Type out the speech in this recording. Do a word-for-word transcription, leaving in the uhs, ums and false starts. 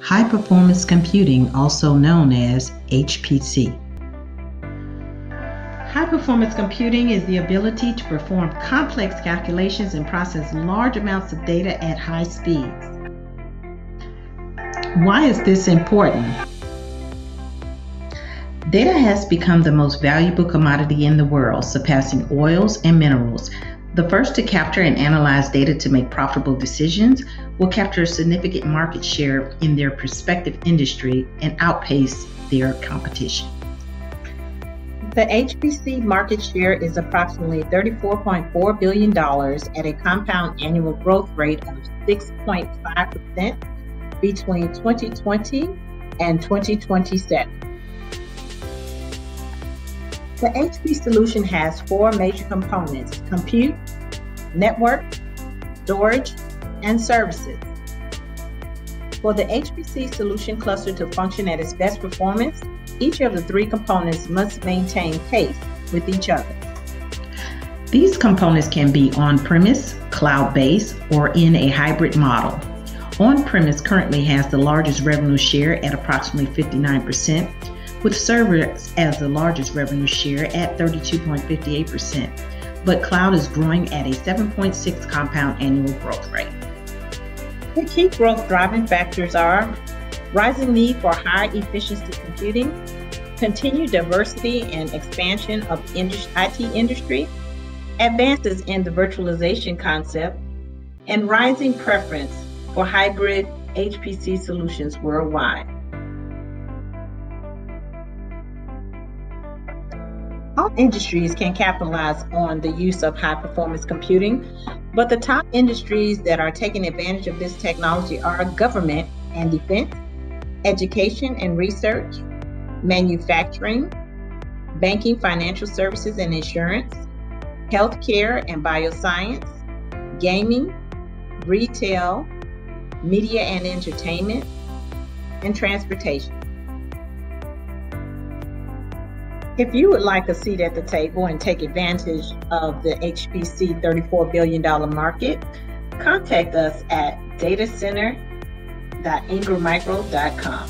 high-performance computing, also known as H P C. High-performance computing is the ability to perform complex calculations and process large amounts of data at high speeds. Why is this important? Data has become the most valuable commodity in the world, surpassing oils and minerals. The first to capture and analyze data to make profitable decisions will capture a significant market share in their prospective industry and outpace their competition. The H P C market share is approximately thirty-four point four billion dollars at a compound annual growth rate of six point five percent between twenty twenty and twenty twenty-seven. The H P C solution has four major components: compute, network, storage, and services. For the H P C solution cluster to function at its best performance, each of the three components must maintain pace with each other. These components can be on-premise, cloud-based, or in a hybrid model. On-premise currently has the largest revenue share at approximately fifty-nine percent, with servers as the largest revenue share at thirty-two point five eight percent, but cloud is growing at a seven point six compound annual growth rate. The key growth driving factors are rising need for high-efficiency computing, continued diversity and expansion of I T industry, advances in the virtualization concept, and rising preference for hybrid H P C solutions worldwide. All industries can capitalize on the use of high-performance computing, but the top industries that are taking advantage of this technology are government and defense, education and research, manufacturing, banking, financial services and insurance, healthcare and bioscience, gaming, retail, media and entertainment, and transportation. If you would like a seat at the table and take advantage of the H P C thirty-four billion dollars market, contact us at datacenter dot ingrammicro dot com.